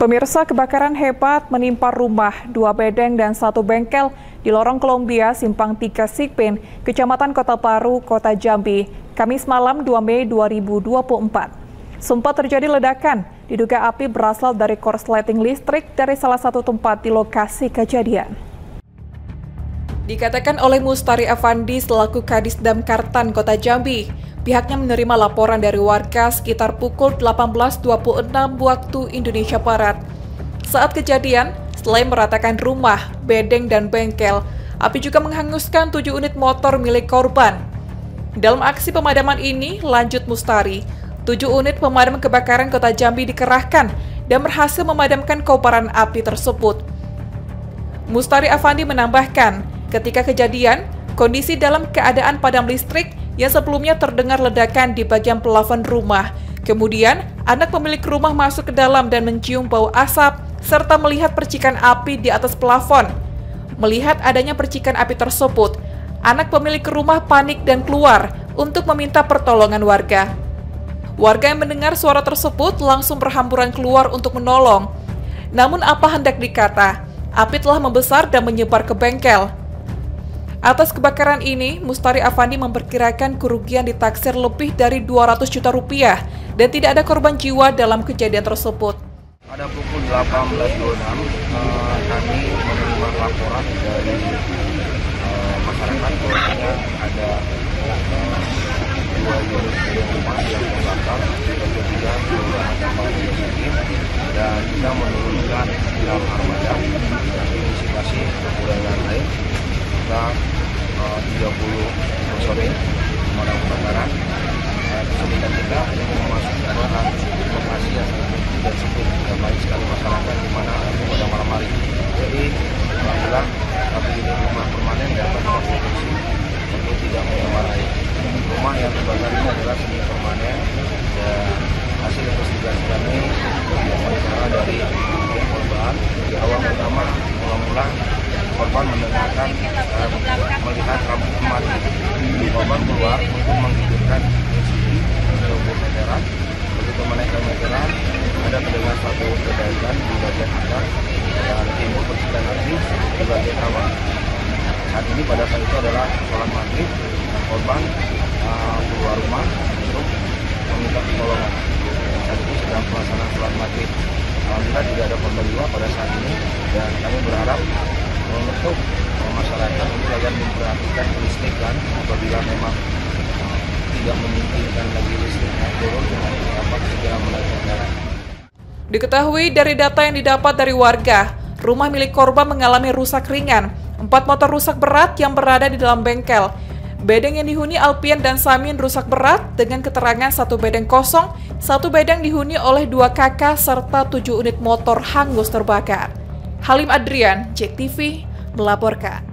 Pemirsa, kebakaran hebat menimpa rumah, 2 bedeng dan 1 bengkel di lorong Colombia Simpang Tiga, Sipin, Kecamatan Kota Paru, Kota Jambi, Kamis malam 2 Mei 2024. Sempat terjadi ledakan, diduga api berasal dari korsleting listrik dari salah satu tempat di lokasi kejadian. Dikatakan oleh Mustari Avandi selaku Kadis Damkar Tan Kota Jambi, pihaknya menerima laporan dari warga sekitar pukul 18.26 waktu Indonesia Barat. Saat kejadian, selain meratakan rumah, bedeng, dan bengkel, api juga menghanguskan 7 unit motor milik korban. Dalam aksi pemadaman ini, lanjut Mustari, 7 unit pemadam kebakaran Kota Jambi dikerahkan dan berhasil memadamkan kobaran api tersebut. Mustari Avandi menambahkan, ketika kejadian, kondisi dalam keadaan padam listrik yang sebelumnya terdengar ledakan di bagian pelafon rumah. Kemudian, anak pemilik rumah masuk ke dalam dan mencium bau asap, serta melihat percikan api di atas pelafon. Melihat adanya percikan api tersebut, anak pemilik rumah panik dan keluar untuk meminta pertolongan warga. Warga yang mendengar suara tersebut langsung berhamburan keluar untuk menolong. Namun apa hendak dikata, api telah membesar dan menyebar ke bengkel. Atas kebakaran ini, Mustari Avandi memperkirakan kerugian ditaksir lebih dari 200 juta rupiah dan tidak ada korban jiwa dalam kejadian tersebut. Pada pukul 18.26, kami menerima laporan dari masyarakat bahwa ada 2 unit rumah yang terbakar dan juga ada 4 unit dan kita menurunkan 9 armada untuk antisipasi kekurangan lain. 30 personil pemadam kebakaran. Kesulitan kita untuk memasukkan bahan informasi yang tidak cukup dan banyak sekali masyarakat di mana pada malam hari. Jadi alhamdulillah kami di rumah permanen dapat konstruksi untuk tidak menyalahi. Rumah yang terbakar ini adalah semi permanen dan hasil investigasi kami berdasarkan dari korban di awal pertama mula-mula. Korban mendengarkan melihat api mati. Korban keluar untuk menghidupkan mesin untuk meteran. Begitu menaikkan meteran, ada terdengar satu ledakan di bagian atas dan timbul percikan api di bagian awal. Saat ini pada saat itu adalah sholat maghrib. Korban keluar rumah untuk meminta pertolongan. Saat ini sedang pelaksanaan sholat maghrib. Alhamdulillah tidak ada korban jiwa pada saat ini dan kami berharap untuk masyarakat kalian memperhatikan listrik kan apabila memang tidak memungkinkan lagi listrik turun dapat segera menyalakan. Diketahui dari data yang didapat dari warga, rumah milik korban mengalami rusak ringan, 4 motor rusak berat yang berada di dalam bengkel. Bedeng yang dihuni Alpian dan Samin rusak berat dengan keterangan 1 bedeng kosong, 1 bedeng dihuni oleh 2 kakak serta 7 unit motor hangus terbakar. Halim Adrian, Jek TV, melaporkan.